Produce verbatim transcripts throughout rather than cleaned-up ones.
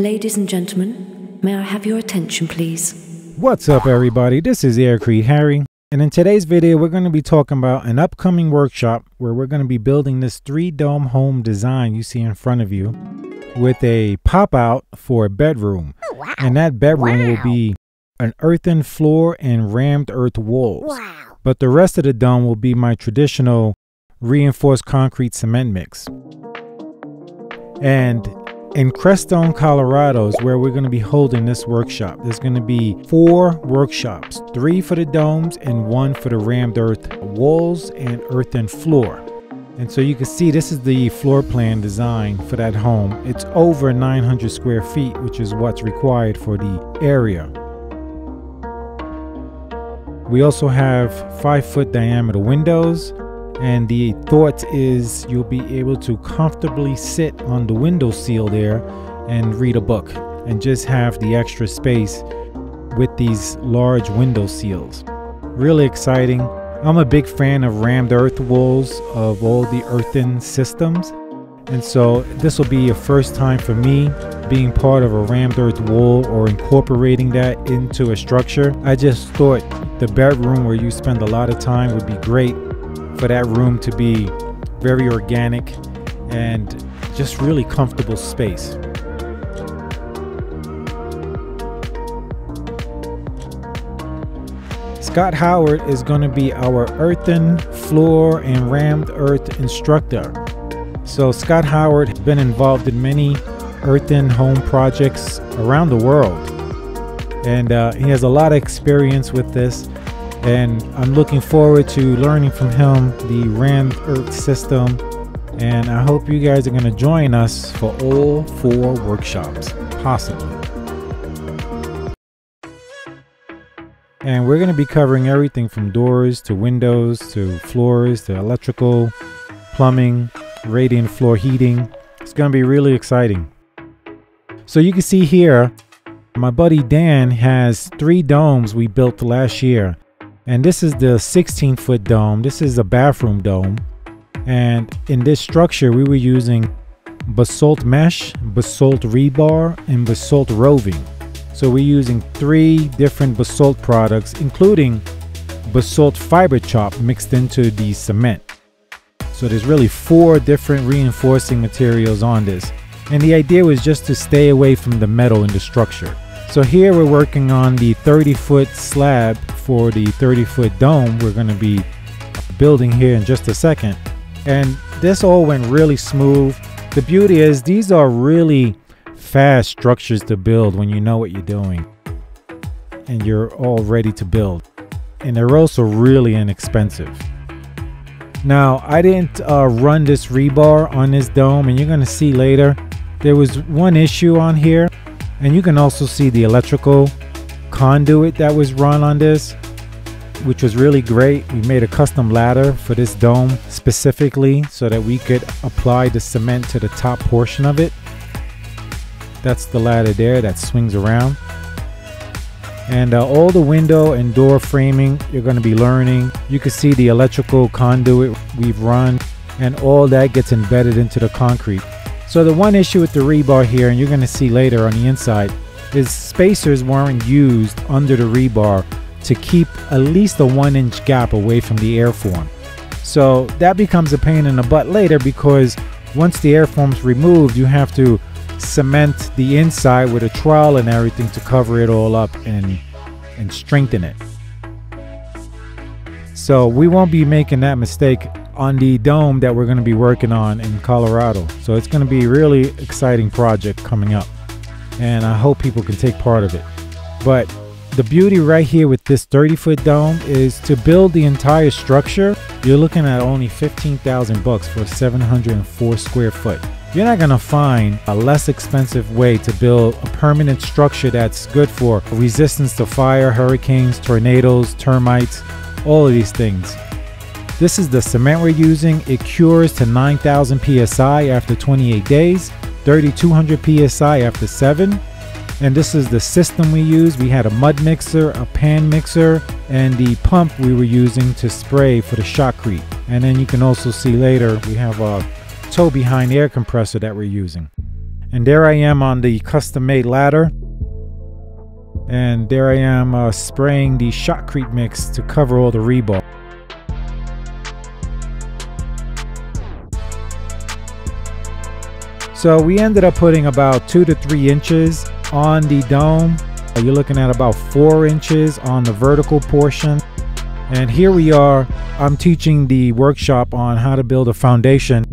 Ladies and gentlemen, may I have your attention please? What's up everybody, this is Aircrete Harry, and in today's video we're going to be talking about an upcoming workshop where we're going to be building this three dome home design you see in front of you with a pop out for a bedroom. Oh, wow. And that bedroom wow. will be an earthen floor and rammed earth walls. Wow. But the rest of the dome will be my traditional reinforced concrete cement mix. And in Crestone, Colorado is where we're going to be holding this workshop. There's going to be four workshops, three for the domes and one for the rammed earth walls and earthen floor. And so you can see this is the floor plan design for that home. It's over nine hundred square feet, which is what's required for the area. We also have five foot diameter windows. And the thought is you'll be able to comfortably sit on the window sill there and read a book and just have the extra space with these large window sills. Really exciting. I'm a big fan of rammed earth walls, of all the earthen systems. And so this will be a first time for me being part of a rammed earth wall or incorporating that into a structure. I just thought the bedroom where you spend a lot of time would be great for that room to be very organic and just really comfortable space. Scott Howard is going to be our earthen floor and rammed earth instructor. So Scott Howard has been involved in many earthen home projects around the world, and uh, he has a lot of experience with this. And I'm looking forward to learning from him the rammed earth system, and I hope you guys are going to join us for all four workshops possibly. And we're going to be covering everything from doors to windows to floors to electrical, plumbing, radiant floor heating. It's going to be really exciting. So you can see here my buddy Dan has three domes we built last year. And this is the sixteen foot dome. This is a bathroom dome. And in this structure, we were using basalt mesh, basalt rebar, and basalt roving. So we're using three different basalt products, including basalt fiber chop mixed into the cement. So there's really four different reinforcing materials on this. And the idea was just to stay away from the metal in the structure. So here we're working on the thirty foot slab for the thirty foot dome we're going to be building here in just a second. And this all went really smooth. The beauty is these are really fast structures to build when you know what you're doing and you're all ready to build. And they're also really inexpensive. Now I didn't uh, run this rebar on this dome, and you're going to see later there was one issue on here. And you can also see the electrical conduit that was run on this, which was really great. We made a custom ladder for this dome specifically so that we could apply the cement to the top portion of it. That's the ladder there that swings around. And uh, all the window and door framing you're going to be learning. You can see the electrical conduit we've run, and all that gets embedded into the concrete. So the one issue with the rebar here, and you're going to see later on the inside, is spacers weren't used under the rebar to keep at least a one inch gap away from the airform. So that becomes a pain in the butt later, because once the airform's removed, you have to cement the inside with a trowel and everything to cover it all up and, and strengthen it. So we won't be making that mistake on the dome that we're going to be working on in Colorado. So it's going to be a really exciting project coming up, and I hope people can take part of it. But the beauty right here with this thirty foot dome is to build the entire structure, you're looking at only fifteen thousand bucks for seven hundred four square foot. You're not going to find a less expensive way to build a permanent structure that's good for resistance to fire, hurricanes, tornadoes, termites, all of these things. This is the cement we're using. It cures to nine thousand P S I after twenty-eight days, thirty-two hundred P S I after seven. And this is the system we use. We had a mud mixer, a pan mixer, and the pump we were using to spray for the shotcrete. And then you can also see later, we have a tow behind air compressor that we're using. And there I am on the custom-made ladder. And there I am uh, spraying the shotcrete mix to cover all the rebar. So we ended up putting about two to three inches on the dome. You're looking at about four inches on the vertical portion. And here we are. I'm teaching the workshop on how to build a foundation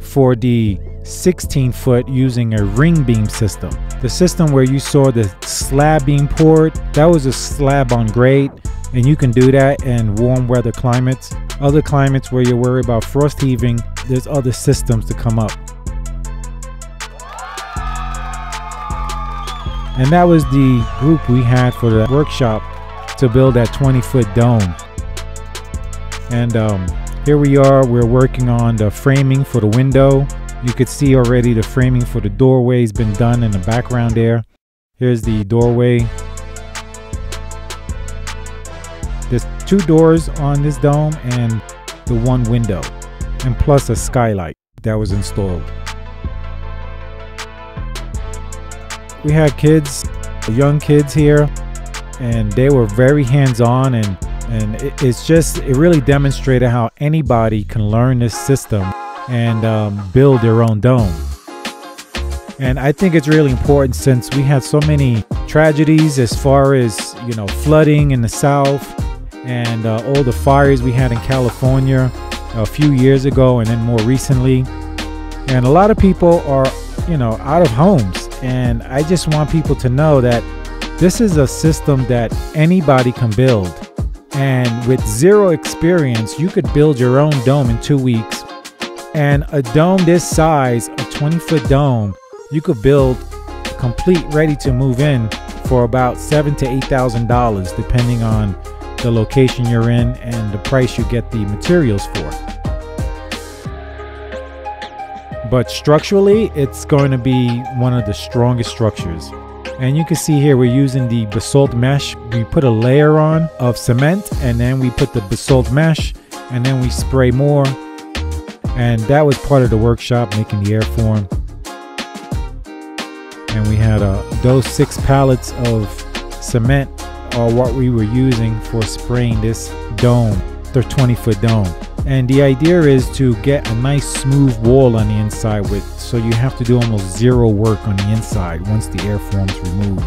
for the sixteen foot using a ring beam system. The system where you saw the slab being poured, that was a slab on grade, and you can do that in warm weather climates. Other climates where you're worried about frost heaving, there's other systems to come up. And that was the group we had for the workshop to build that twenty foot dome. And um, here we are, we're working on the framing for the window. You could see already the framing for the doorway has been done in the background there. Here's the doorway. There's two doors on this dome and the one window, and plus a skylight that was installed. We had kids, young kids here, and they were very hands-on, and, and it, it's just, it really demonstrated how anybody can learn this system and um, build their own dome. And I think it's really important, since we had so many tragedies as far as, you know, flooding in the South and uh, all the fires we had in California a few years ago and then more recently. And a lot of people are, you know, out of homes. And I just want people to know that this is a system that anybody can build. And with zero experience, you could build your own dome in two weeks. And a dome this size, a twenty foot dome, you could build complete, ready to move in for about seven to eight thousand dollars, depending on the location you're in and the price you get the materials for. But structurally, it's going to be one of the strongest structures. And you can see here we're using the basalt mesh. We put a layer on of cement, and then we put the basalt mesh, and then we spray more. And that was part of the workshop, making the airform. And we had uh, those six pallets of cement are what we were using for spraying this dome, the twenty foot dome. And the idea is to get a nice smooth wall on the inside, with so you have to do almost zero work on the inside once the airform's removed.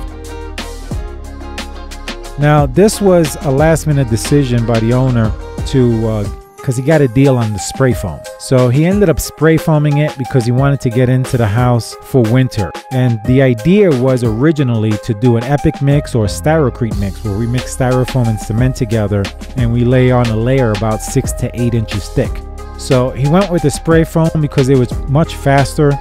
Now this was a last minute decision by the owner to uh, because he got a deal on the spray foam. So he ended up spray foaming it because he wanted to get into the house for winter. And the idea was originally to do an epic mix or a styrocrete mix, where we mix styrofoam and cement together and we lay on a layer about six to eight inches thick. So he went with the spray foam because it was much faster.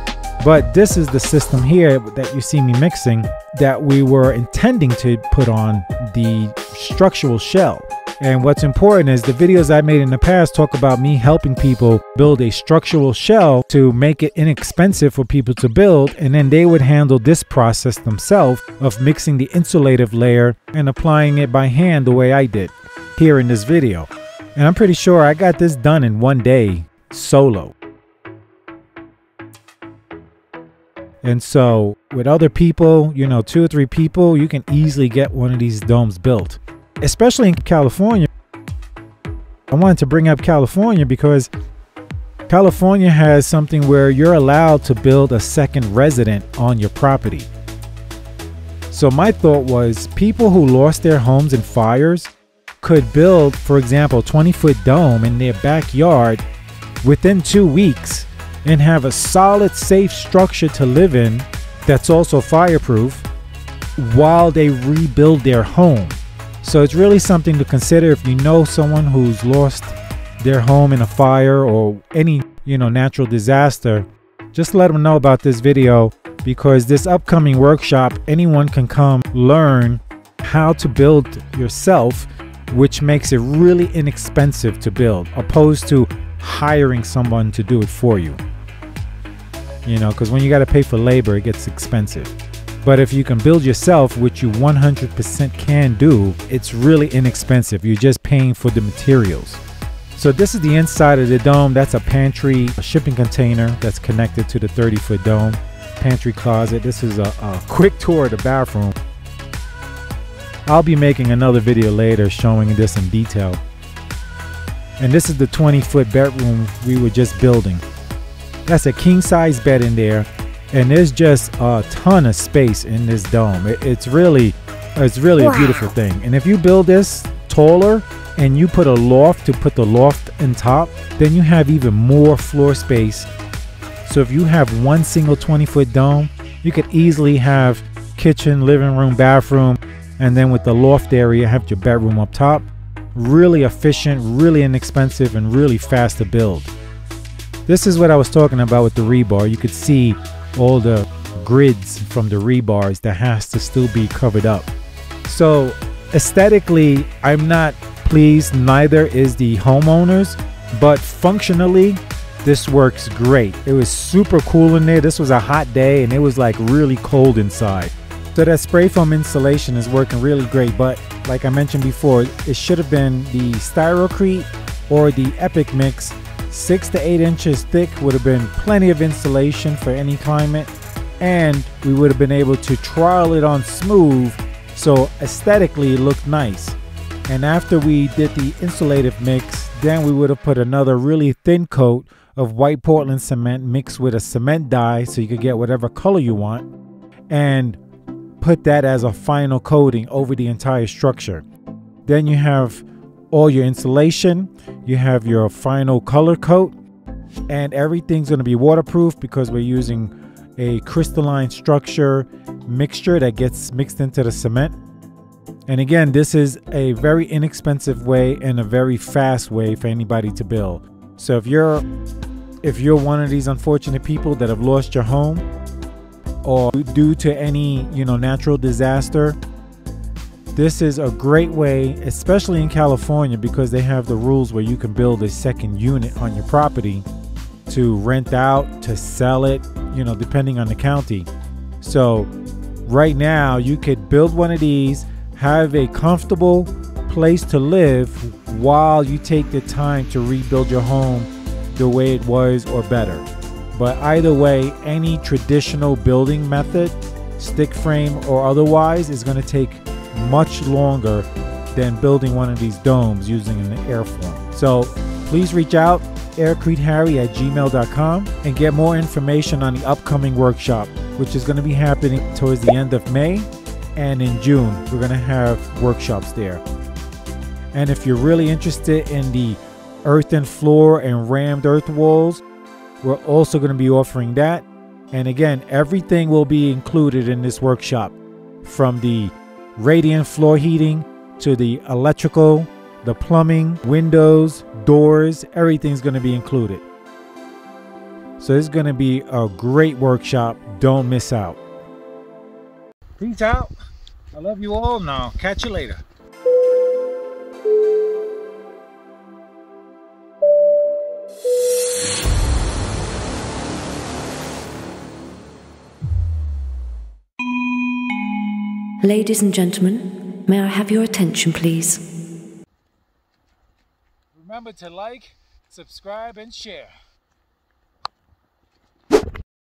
But this is the system here that you see me mixing that we were intending to put on the structural shell. And what's important is the videos I made in the past talk about me helping people build a structural shell to make it inexpensive for people to build, and then they would handle this process themselves of mixing the insulative layer and applying it by hand the way I did here in this video. And I'm pretty sure I got this done in one day solo. And so with other people, you know, two or three people, you can easily get one of these domes built. Especially in California. I wanted to bring up California because California has something where you're allowed to build a second resident on your property. So my thought was, people who lost their homes in fires could build, for example, a twenty foot dome in their backyard within two weeks and have a solid, safe structure to live in that's also fireproof while they rebuild their home. So it's really something to consider if you know someone who's lost their home in a fire or any, you know, natural disaster. Just let them know about this video, because this upcoming workshop, anyone can come learn how to build yourself, which makes it really inexpensive to build, opposed to hiring someone to do it for you. You know, because when you got to pay for labor, it gets expensive. But if you can build yourself, which you one hundred percent can do, it's really inexpensive. You're just paying for the materials. So this is the inside of the dome. That's a pantry, a shipping container that's connected to the thirty foot dome. pantry closet. This is a, a quick tour of the bathroom. I'll be making another video later showing this in detail. And this is the twenty foot bedroom we were just building. That's a king size bed in there, and there's just a ton of space in this dome. It, it's really it's really wow. a beautiful thing. And if you build this taller and you put a loft to put the loft on top, then you have even more floor space. So if you have one single twenty foot dome, you could easily have kitchen, living room, bathroom, and then with the loft area, have your bedroom up top. Really efficient, really inexpensive, and really fast to build. This is what I was talking about with the rebar. You could see all the grids from the rebars that has to still be covered up. So aesthetically, I'm not pleased, neither is the homeowners, but functionally, this works great. It was super cool in there. This was a hot day and it was like really cold inside. So that spray foam insulation is working really great, but like I mentioned before, it should have been the Styrocrete or the Epic Mix. Six to eight inches thick would have been plenty of insulation for any climate, and we would have been able to trial it on smooth, so aesthetically it looked nice. And after we did the insulative mix, then we would have put another really thin coat of white Portland cement mixed with a cement dye so you could get whatever color you want, and put that as a final coating over the entire structure. Then you have all your insulation, you have your final color coat, and everything's going to be waterproof because we're using a crystalline structure mixture that gets mixed into the cement. And again, this is a very inexpensive way and a very fast way for anybody to build. So if you're if you're one of these unfortunate people that have lost your home, or due to any, you know, natural disaster, this is a great way, especially in California, because they have the rules where you can build a second unit on your property to rent out, to sell it, you know, depending on the county. So right now you could build one of these, have a comfortable place to live while you take the time to rebuild your home the way it was or better. But either way, any traditional building method, stick frame or otherwise, is going to take much longer than building one of these domes using an airform. So please reach out, aircrete harry at gmail dot com, and get more information on the upcoming workshop, which is going to be happening towards the end of May, and in June we're going to have workshops there. And if you're really interested in the earthen floor and rammed earth walls, we're also going to be offering that. And again, everything will be included in this workshop, from the radiant floor heating to the electrical, the plumbing, windows, doors, everything's going to be included. So it's going to be a great workshop. Don't miss out. Peace out. I love you all. Now, catch you later. Ladies and gentlemen, may I have your attention, please? Remember to like, subscribe, and share.